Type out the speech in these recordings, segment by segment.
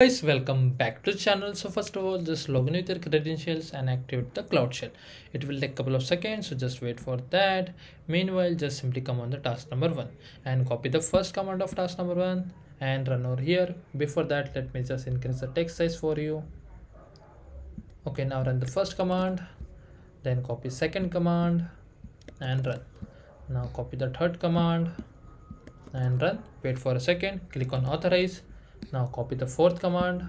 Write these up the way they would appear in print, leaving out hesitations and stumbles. Guys, welcome back to the channel. So first of all, just log in with your credentials and activate the Cloud Shell. It will take a couple of seconds, so just wait for that. Meanwhile, just simply come on the task number 1 and copy the first command of task number 1 and run over here. Before that, let me just increase the text size for you. Okay, now run the first command, then copy second command and run. Now copy the third command and run. Wait for a second, click on authorize. Now copy the fourth command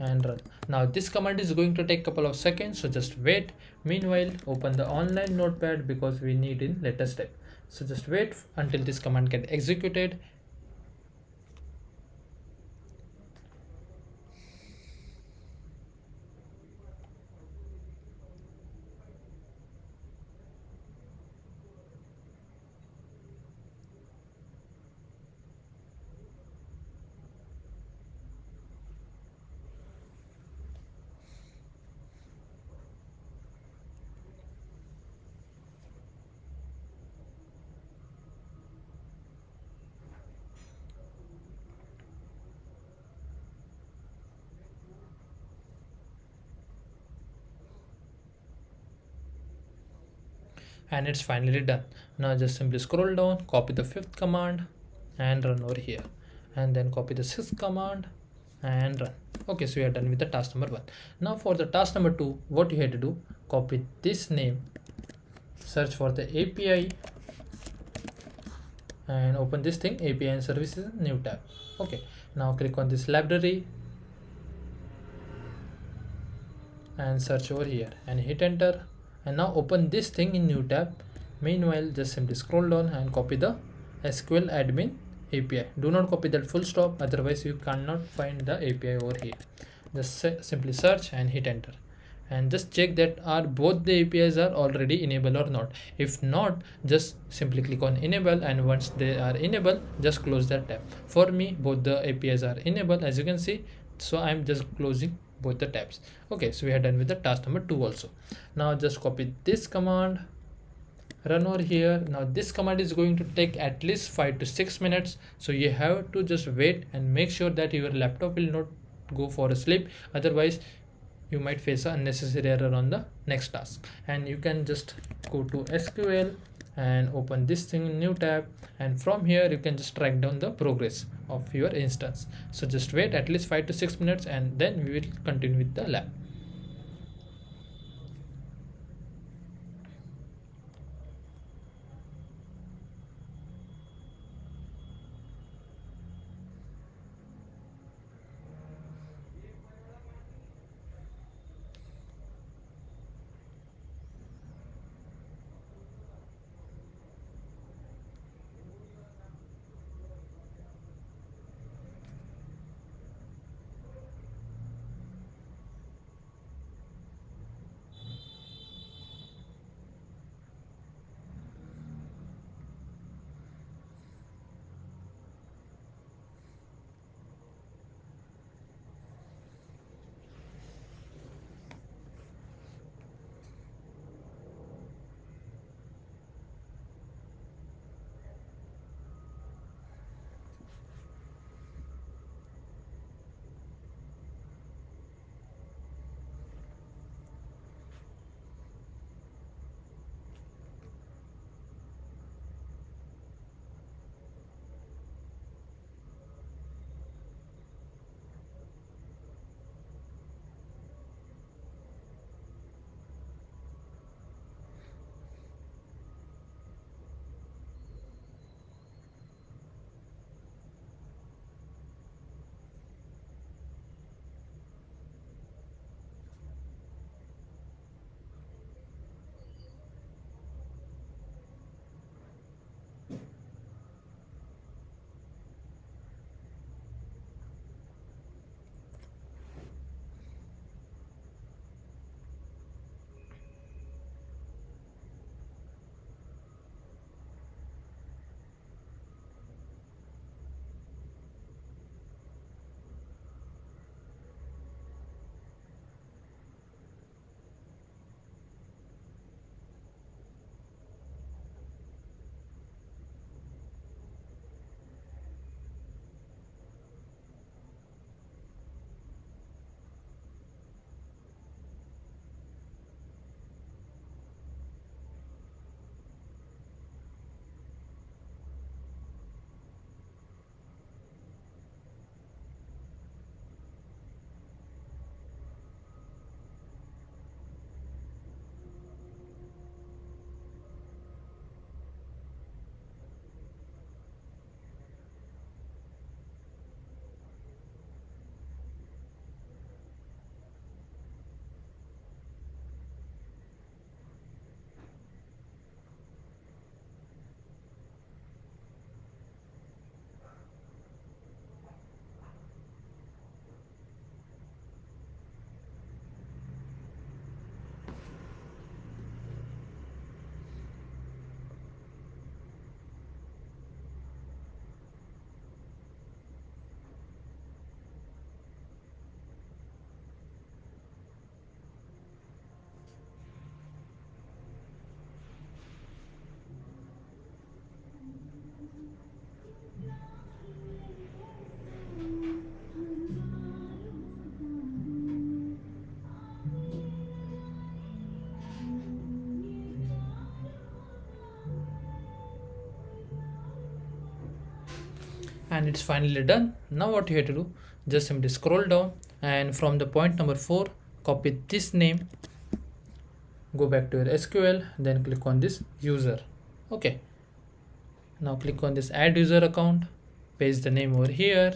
and run. Now this command is going to take couple of seconds, so just wait. Meanwhile, open the online notepad because we need in later step. So just wait until this command get executed. And it's finally done. Now just simply scroll down, copy the fifth command and run over here, and then copy the sixth command and run. Okay, so we are done with the task number 1. Now for the task number 2, what you have to do, copy this name, search for the API and open this thing, API and services, new tab. Okay, now click on this library and search over here and hit enter. And now open this thing in new tab. Meanwhile, just simply scroll down and copy the SQL admin API. Do not copy that full stop, otherwise you cannot find the API over here. Just simply search and hit enter. And just check that are both the APIs are already enabled or not. If not, just simply click on enable, and once they are enabled, just close that tab. For me, both the APIs are enabled, as you can see. So I'm just closing both the tabs. Okay, so we are done with the task number 2 also. Now just copy this command, run over here. Now this command is going to take at least 5 to 6 minutes, so you have to just wait and make sure that your laptop will not go for a sleep, otherwise you might face an unnecessary error on the next task. And you can just go to SQL and open this thing in new tab, and from here you can just track down the progress of your instance. So just wait at least 5 to 6 minutes and then we will continue with the lab. and it's finally done. Now what you have to do, just simply scroll down and from the point number 4 copy this name, go back to your SQL, then click on this user. Okay, now click on this add user account, paste the name over here.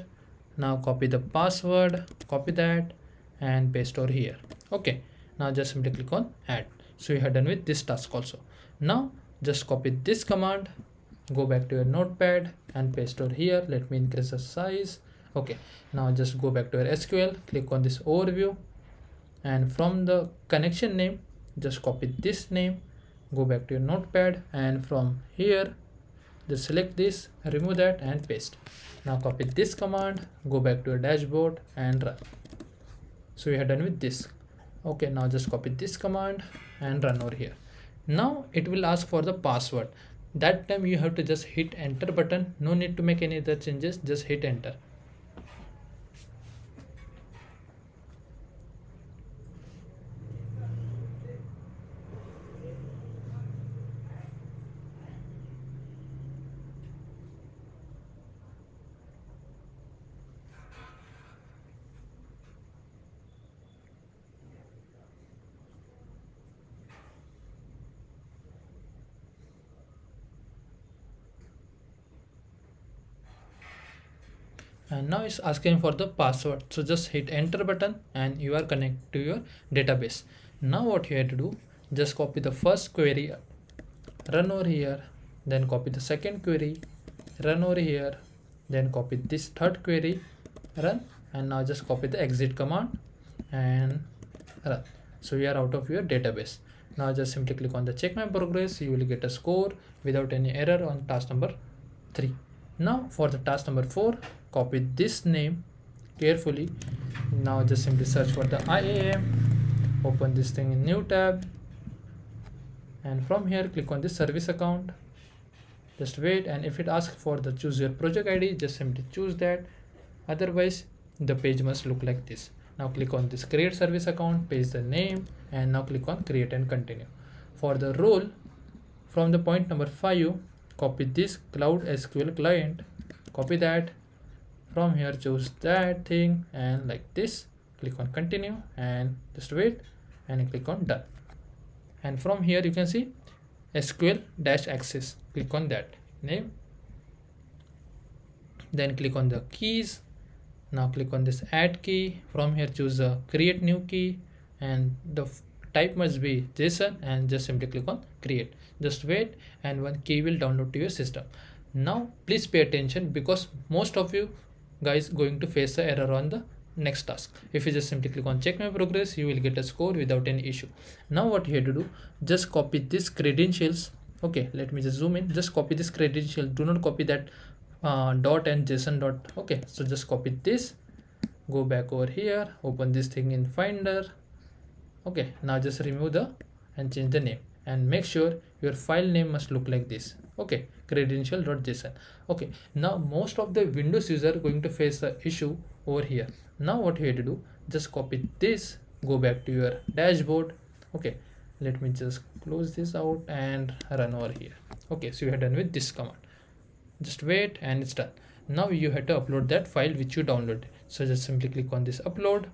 Now copy the password, copy that and paste over here. Okay, now just simply click on add. So you are done with this task also. Now just copy this command, go back to your notepad and paste over here. Let me increase the size. Okay, now just go back to your SQL, click on this overview, and from the connection name just copy this name, go back to your notepad, and from here just select this, remove that and paste. Now copy this command, go back to your dashboard and run. So we are done with this. Okay, now just copy this command and run over here. Now it will ask for the password. That time you have to just hit enter button. No need to make any other changes, just hit enter. And now it's asking for the password, so just hit enter button and you are connected to your database. Now what you have to do, just copy the first query, run over here, then copy the second query, run over here, then copy this third query, run, and now just copy the exit command and run. So you are out of your database. Now just simply click on the check my progress. You will get a score without any error on task number 3. Now for the task number 4, copy this name carefully. Now just simply search for the IAM, open this thing in new tab, and from here click on the service account. Just wait, and if it asks for the choose your project ID, just simply choose that, otherwise the page must look like this. Now click on this create service account, paste the name, and now click on create and continue. For the role, from the point number 5 copy this Cloud SQL client, copy that, from here choose that thing and like this, click on continue and just wait and click on done. And from here you can see SQL dash access, click on that name, then click on the keys. Now click on this add key, from here choose a create new key, and the type must be JSON, and just simply click on create. Just wait and one key will download to your system. Now please pay attention, because most of you guys going to face the error on the next task. If you just simply click on check my progress, you will get a score without any issue. Now what you have to do, just copy this credentials. Okay, let me just zoom in. Just copy this credential, do not copy that dot and JSON dot. Okay, so just copy this, go back over here, open this thing in Finder. Okay, now just remove the and change the name, and make sure your file name must look like this. Okay, credential.json. okay, now most of the Windows user going to face the issue over here. Now what you have to do, just copy this, go back to your dashboard. Okay, let me just close this out and run over here. Okay, so you are done with this command. Just wait and it's done. Now you have to upload that file which you downloaded. So just simply click on this upload.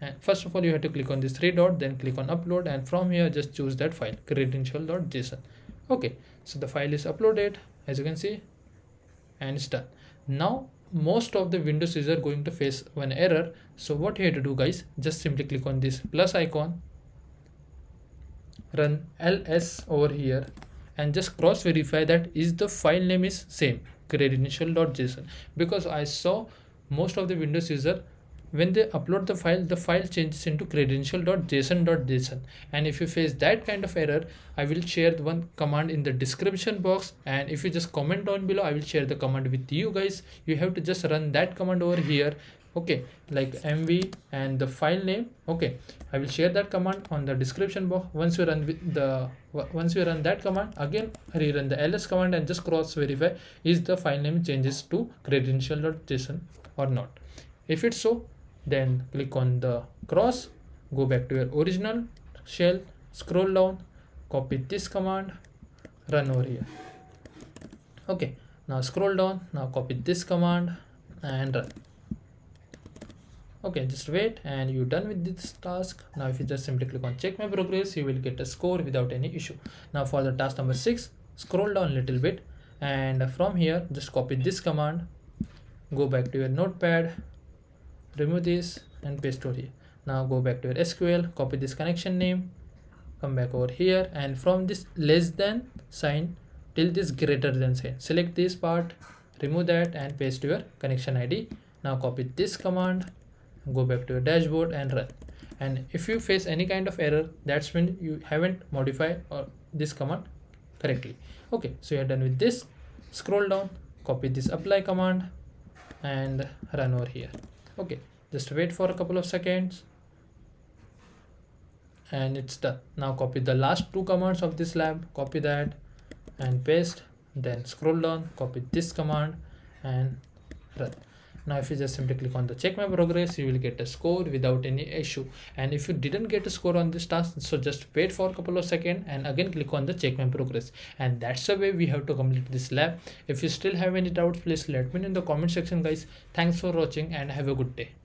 And first of all you have to click on this 3 dot, then click on upload, and from here just choose that file credential.json. okay, so the file is uploaded as you can see, and it's done. Now most of the Windows user going to face one error. So what you have to do guys, just simply click on this plus icon, run ls over here, and just cross verify that is the file name is same credential.json, because I saw most of the Windows user when they upload the file changes into credential.json.json. And if you face that kind of error, I will share the one command in the description box, and if you just comment down below, I will share the command with you guys. You have to just run that command over here. Okay, like mv and the file name. Okay, I will share that command on the description box. Once you run with the once you run that command, again rerun the ls command and just cross verify is the file name changes to credential.json or not. If it's so, then click on the cross, go back to your original shell, scroll down, copy this command, run over here. Okay, now scroll down, now copy this command, and run. Okay, just wait and you're done with this task. Now if you just simply click on check my progress, you will get a score without any issue. Now for the task number 6, scroll down a little bit and from here just copy this command, go back to your notepad, remove this and paste over here. Now go back to your SQL, copy this connection name, come back over here, and from this less than sign till this greater than sign, select this part, remove that and paste your connection ID. Now copy this command, go back to your dashboard and run. And if you face any kind of error, that's when you haven't modified or this command correctly. Okay, so you're done with this. Scroll down, copy this apply command and run over here. Okay, just wait for a couple of seconds and it's done. Now copy the last two commands of this lab, copy that and paste, then scroll down, copy this command and run. Now if you just simply click on the check my progress, you will get a score without any issue. And if you didn't get a score on this task, so just wait for a couple of seconds and again click on the check my progress. And that's the way we have to complete this lab. If you still have any doubts, please let me know in the comment section guys. Thanks for watching and have a good day.